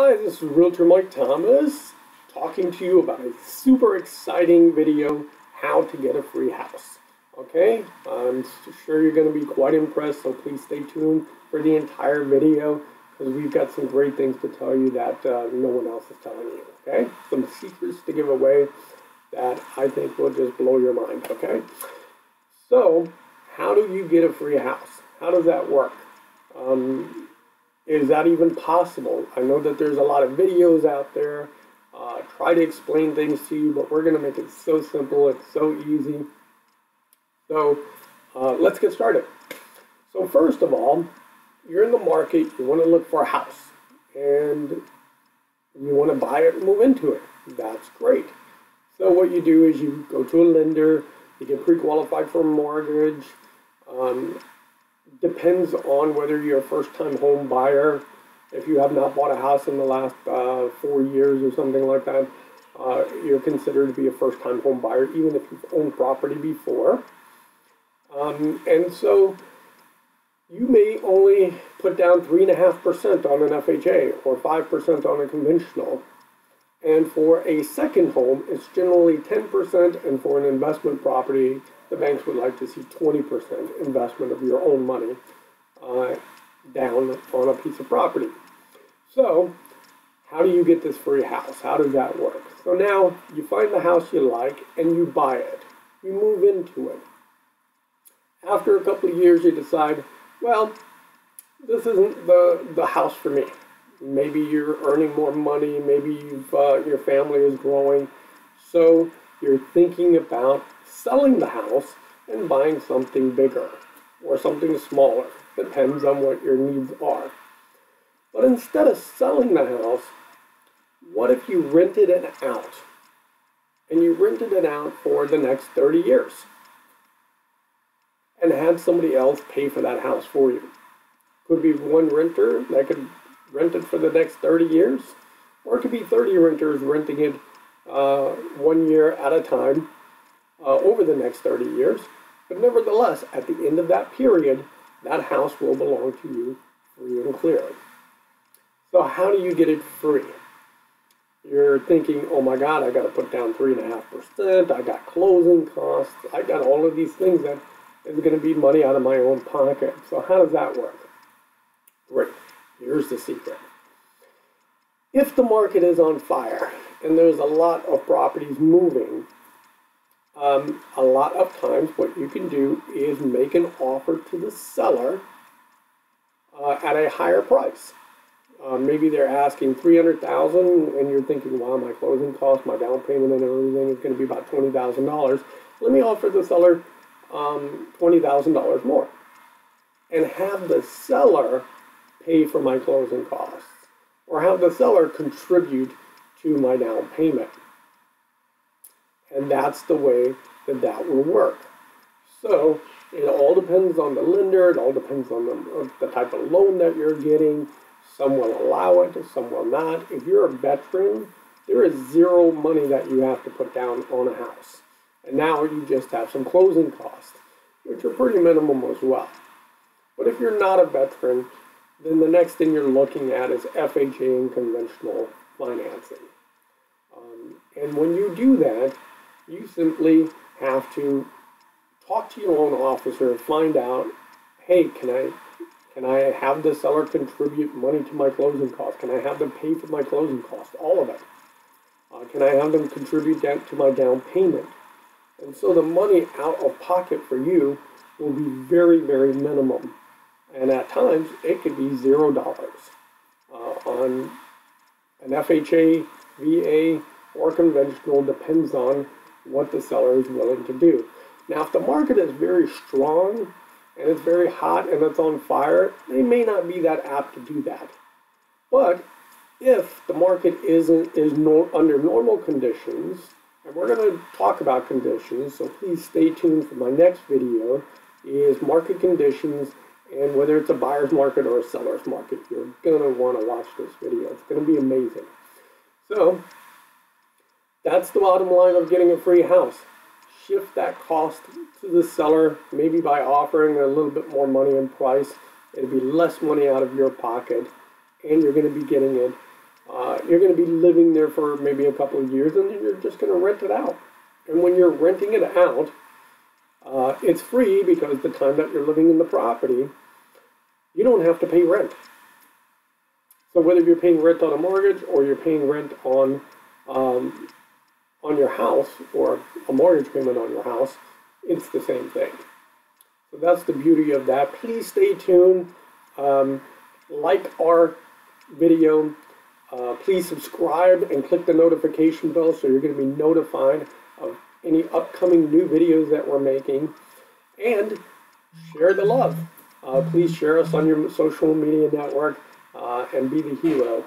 Hi, this is Realtor Mike Thomas talking to you about a super exciting video, how to get a free house. Okay, I'm sure you're going to be quite impressed, so please stay tuned for the entire video because we've got some great things to tell you that no one else is telling you. Okay, some secrets to give away that I think will just blow your mind. Okay, so how do you get a free house? How does that work? Is that even possible? I know that there's a lot of videos out there try to explain things to you, but we're going to make it so simple, it's so easy. So let's get started. So first of all, you're in the market, you want to look for a house, and you want to buy it and move into it. That's great. So what you do is you go to a lender, you get pre-qualified for a mortgage. Depends on whether you're a first-time home buyer. If you have not bought a house in the last 4 years or something like that, you're considered to be a first-time home buyer, even if you've owned property before. And so you may only put down 3.5% on an FHA or 5% on a conventional. And for a second home, it's generally 10%, and for an investment property, the banks would like to see 20% investment of your own money down on a piece of property. So how do you get this free house? How does that work? So now you find the house you like and you buy it. You move into it. After a couple of years, you decide, well, this isn't the house for me. Maybe you're earning more money. Maybe you've, your family is growing. So you're thinking about selling the house and buying something bigger or something smaller. Depends on what your needs are. But instead of selling the house, what if you rented it out? And you rented it out for the next 30 years and had somebody else pay for that house for you. Could be one renter that could rent it for the next 30 years, or it could be 30 renters renting it 1 year at a time over the next 30 years. But nevertheless, at the end of that period, that house will belong to you free and clear. So how do you get it free? You're thinking, oh my God, I got to put down 3.5%. I got closing costs. I got all of these things that is going to be money out of my own pocket. So how does that work? Great. Here's the secret. If the market is on fire and there's a lot of properties moving, a lot of times what you can do is make an offer to the seller at a higher price. Maybe they're asking $300,000 and you're thinking, wow, my closing costs, my down payment and everything is going to be about $20,000. Let me offer the seller $20,000 more and have the seller pay for my closing costs, or have the seller contribute to my down payment. And that's the way that that will work. So it all depends on the lender, it all depends on the type of loan that you're getting. Some will allow it, some will not. If you're a veteran, there is zero money that you have to put down on a house. And now you just have some closing costs, which are pretty minimum as well. But if you're not a veteran, then the next thing you're looking at is FHA and conventional financing. And when you do that, you simply have to talk to your loan officer and find out, hey, can I have the seller contribute money to my closing costs? Can I have them pay for my closing costs? All of it. Can I have them contribute that to my down payment? And so the money out of pocket for you will be very, very minimum. And at times, it could be $0 on an FHA, VA, or conventional, depends on what the seller is willing to do. Now, if the market is very strong and it's very hot and it's on fire, they may not be that apt to do that. But if the market is under normal conditions, and we're going to talk about conditions, so please stay tuned for my next video, is market conditions. And whether it's a buyer's market or a seller's market, you're going to want to watch this video. It's going to be amazing. So that's the bottom line of getting a free house. Shift that cost to the seller, maybe by offering a little bit more money in price. It'll be less money out of your pocket, and you're going to be getting it You're going to be living there for maybe a couple of years, and then you're just going to rent it out. And when you're renting it out, it's free because the time that you're living in the property, you don't have to pay rent. So whether you're paying rent on a mortgage or you're paying rent on your house, or a mortgage payment on your house, it's the same thing. So that's the beauty of that. Please stay tuned. Like our video. Please subscribe and click the notification bell so you're going to be notified of any upcoming new videos that we're making. And share the love. Please share us on your social media network and be the hero.